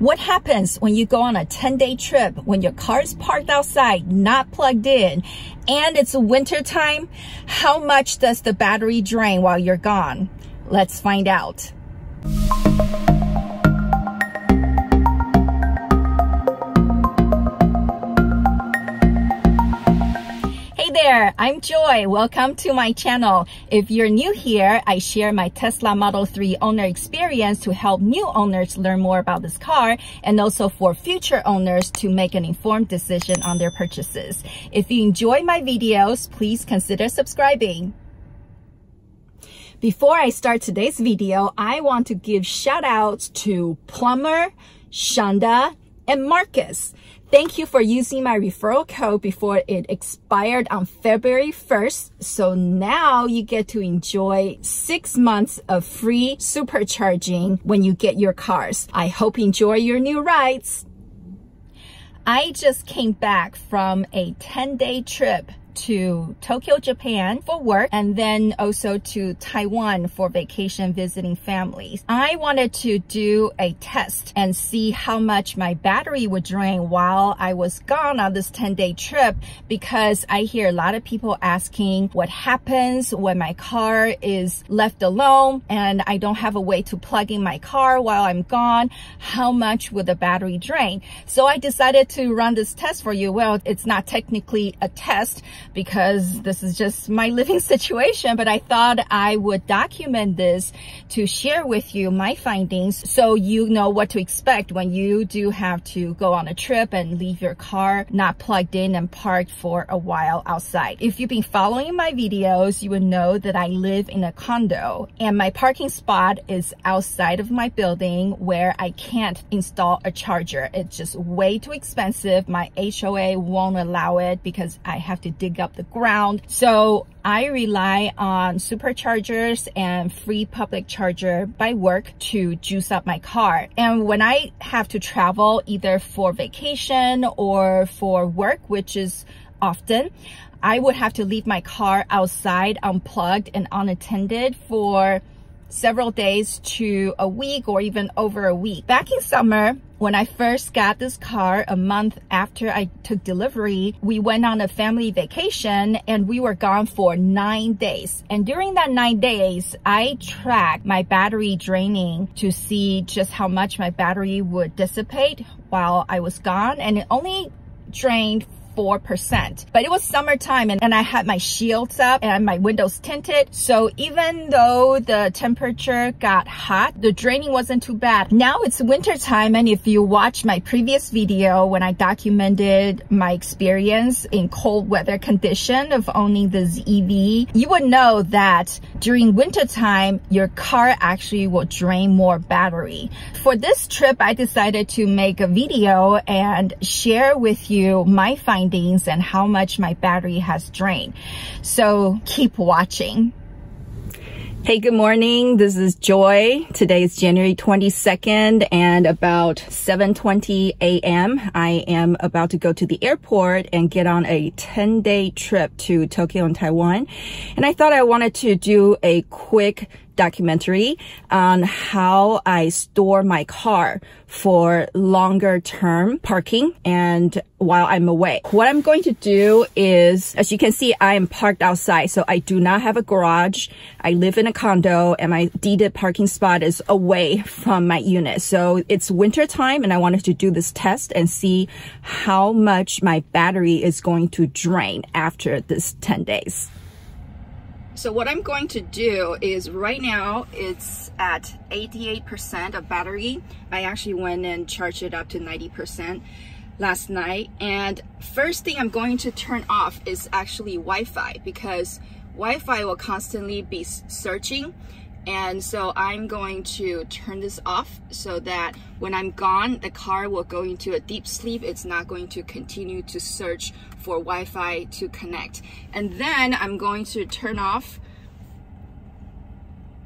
What happens when you go on a 10-day trip, when your car is parked outside, not plugged in, and it's winter time? How much does the battery drain while you're gone? Let's find out. I'm Joy. Welcome to my channel. If you're new here, I share my Tesla Model 3 owner experience to help new owners learn more about this car and also for future owners to make an informed decision on their purchases. If you enjoy my videos, please consider subscribing. Before I start today's video, I want to give shout outs to Plumber, Shonda, and Marcus. Thank you for using my referral code before it expired on February 1st. So now you get to enjoy 6 months of free supercharging when you get your cars. I hope you enjoy your new rides. I just came back from a 10-day trip to Tokyo, Japan for work, and then also to Taiwan for vacation visiting families. I wanted to do a test and see how much my battery would drain while I was gone on this 10-day trip, because I hear a lot of people asking what happens when my car is left alone and I don't have a way to plug in my car while I'm gone. How much would the battery drain? So I decided to run this test for you. Well, it's not technically a test, because this is just my living situation, but I thought I would document this to share with you my findings so you know what to expect when you do have to go on a trip and leave your car not plugged in and parked for a while outside. If you've been following my videos, you would know that I live in a condo and my parking spot is outside of my building where I can't install a charger. It's just way too expensive. My HOA won't allow it because I have to dig up the ground. So I rely on superchargers and free public charger by work to juice up my car. And when I have to travel either for vacation or for work, which is often, I would have to leave my car outside unplugged and unattended for several days to a week or even over a week. Back in summer, when I first got this car, a month after I took delivery, we went on a family vacation and we were gone for 9 days. And during that 9 days, I tracked my battery draining to see just how much my battery would dissipate while I was gone. And it only drained 4%. But it was summertime and I had my shields up and my windows tinted. So even though the temperature got hot, the draining wasn't too bad. Now it's wintertime, and if you watch my previous video when I documented my experience in cold weather condition of owning this EV, you would know that during wintertime, your car actually will drain more battery. For this trip, I decided to make a video and share with you my findings and how much my battery has drained. So keep watching. Hey, good morning. This is Joy. Today is January 22nd and about 7:20 a.m. I am about to go to the airport and get on a 10-day trip to Tokyo and Taiwan. And I thought I wanted to do a quick documentary on how I store my car for longer term parking and while I'm away. What I'm going to do is, as you can see, I am parked outside, so I do not have a garage. I live in a condo and my deeded parking spot is away from my unit. So it's winter time and I wanted to do this test and see how much my battery is going to drain after this 10 days. So what I'm going to do is, right now it's at 88% of battery. I actually went and charged it up to 90% last night. And first thing I'm going to turn off is actually Wi-Fi, because Wi-Fi will constantly be searching. And so I'm going to turn this off so that when I'm gone, the car will go into a deep sleep. It's not going to continue to search for Wi-Fi to connect. And then I'm going to turn off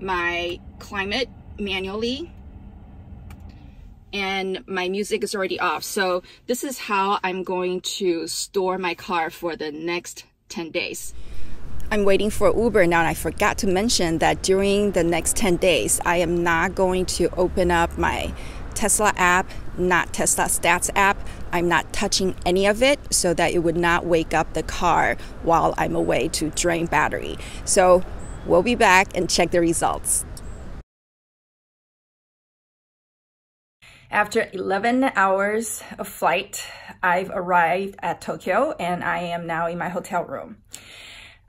my climate manually. And my music is already off. So this is how I'm going to store my car for the next 10 days. I'm waiting for Uber now, and I forgot to mention that during the next 10 days, I am not going to open up my Tesla app not Tesla Stats app. I'm not touching any of it so that it would not wake up the car while I'm away to drain battery. So we'll be back and check the results. After 11 hours of flight, I've arrived at Tokyo and I am now in my hotel room.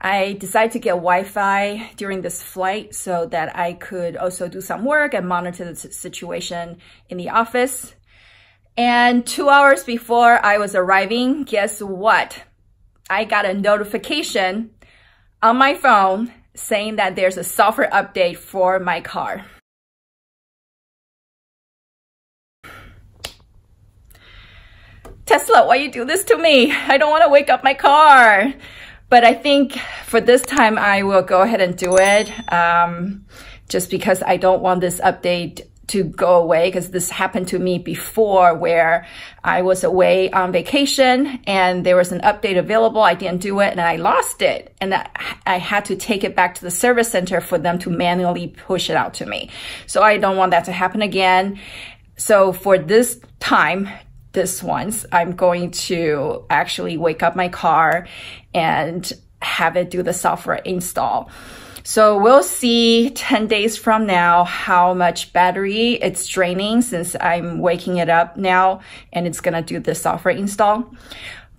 I decided to get Wi-Fi during this flight so that I could also do some work and monitor the situation in the office. And 2 hours before I was arriving, guess what? I got a notification on my phone saying that there's a software update for my car. Tesla, why you do this to me? I don't want to wake up my car. But I think for this time, I will go ahead and do it just because I don't want this update to go away, because this happened to me before where I was away on vacation and there was an update available. I didn't do it and I lost it. And I had to take it back to the service center for them to manually push it out to me. So I don't want that to happen again. So for this time, I'm going to actually wake up my car and have it do the software install. So we'll see 10 days from now how much battery it's draining, since I'm waking it up now and it's gonna do the software install.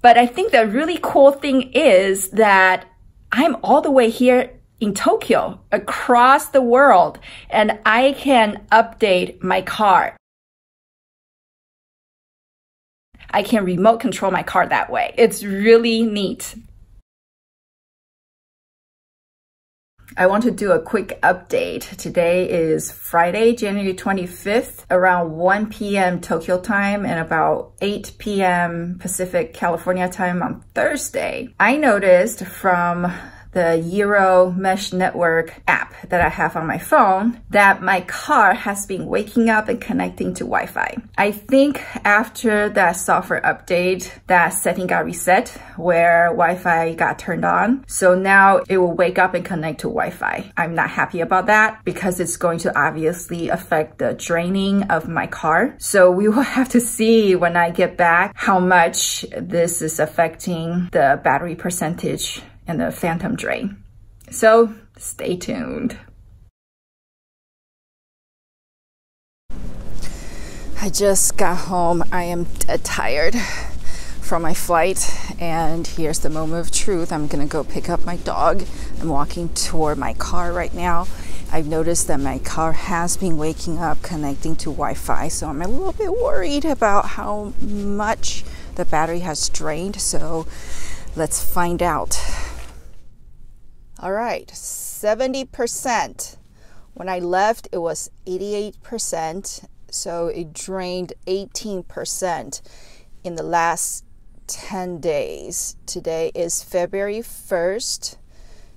But I think the really cool thing is that I'm all the way here in Tokyo, across the world, and I can update my car. I can remote control my car that way. It's really neat. I want to do a quick update. Today is Friday, January 25th, around 1 p.m. Tokyo time and about 8 p.m. Pacific California time on Thursday. I noticed from the Euro Mesh Network app that I have on my phone that my car has been waking up and connecting to Wi-Fi. I think after that software update, that setting got reset where Wi-Fi got turned on. So now it will wake up and connect to Wi-Fi. I'm not happy about that because it's going to obviously affect the draining of my car. So we will have to see when I get back how much this is affecting the battery percentage and the phantom drain. So stay tuned. I just got home. I am dead tired from my flight, and here's the moment of truth. I'm gonna go pick up my dog. I'm walking toward my car right now. I've noticed that my car has been waking up connecting to Wi-Fi, so I'm a little bit worried about how much the battery has drained, so let's find out. All right, 70%. When I left, it was 88%, so it drained 18% in the last 10 days. Today is February 1st,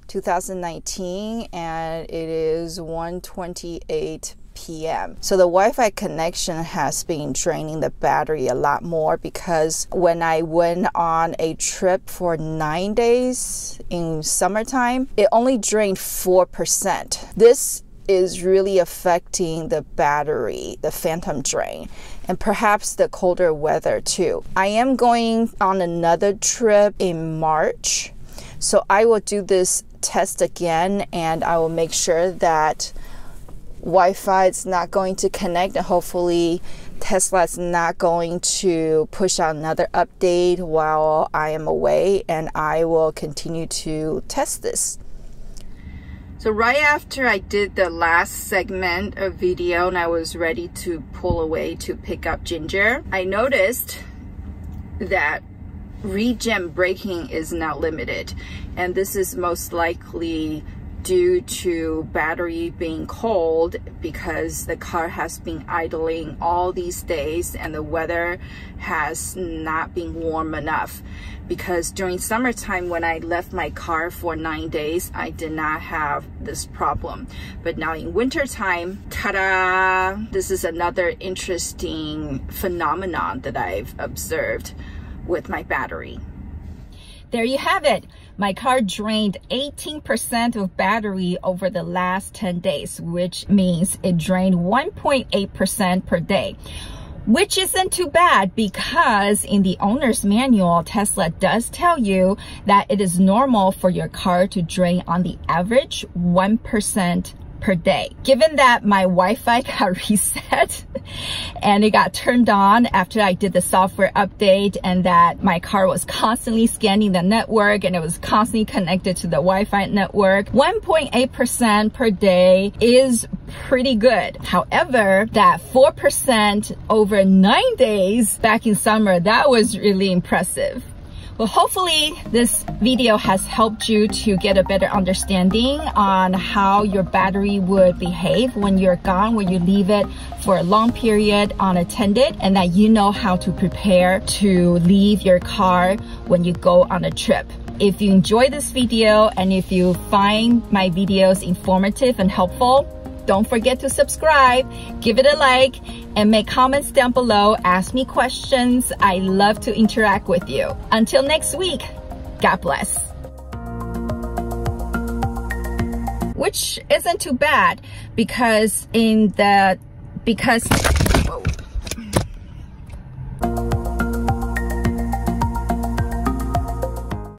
2019, and it is 1:28 p.m. So the Wi-Fi connection has been draining the battery a lot more, because when I went on a trip for 9 days in summertime, it only drained 4%. This is really affecting the battery, the phantom drain, and perhaps the colder weather too. I am going on another trip in March, so I will do this test again and I will make sure that Wi-Fi is not going to connect, and hopefully Tesla is not going to push out another update while I am away, and I will continue to test this. So right after I did the last segment of video and I was ready to pull away to pick up Ginger, I noticed that regen braking is now limited, and this is most likely due to battery being cold because the car has been idling all these days and the weather has not been warm enough. Because during summertime when I left my car for 9 days, I did not have this problem. But now in wintertime, ta-da! This is another interesting phenomenon that I've observed with my battery. There you have it. My car drained 18% of battery over the last 10 days, which means it drained 1.8% per day. which isn't too bad, because in the owner's manual, Tesla does tell you that it is normal for your car to drain on the average 1% per day. Given that my Wi-Fi got reset and it got turned on after I did the software update, and that my car was constantly scanning the network and it was constantly connected to the Wi-Fi network, 1.8% per day is pretty good. However, that 4% over 9 days back in summer, that was really impressive. Well, hopefully this video has helped you to get a better understanding on how your battery would behave when you're gone, when you leave it for a long period unattended, and that you know how to prepare to leave your car when you go on a trip. If you enjoy this video and if you find my videos informative and helpful, don't forget to subscribe, give it a like, and make comments down below. Ask me questions. I love to interact with you. Until next week, God bless. Which isn't too bad, because